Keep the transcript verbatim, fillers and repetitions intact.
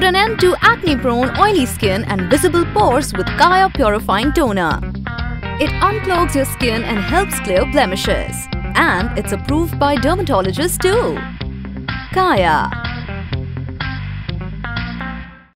put an end to acne-prone, oily skin and visible pores with Kaya Purifying Toner. It unclogs your skin and helps clear blemishes. And it's approved by dermatologists too. Kaya.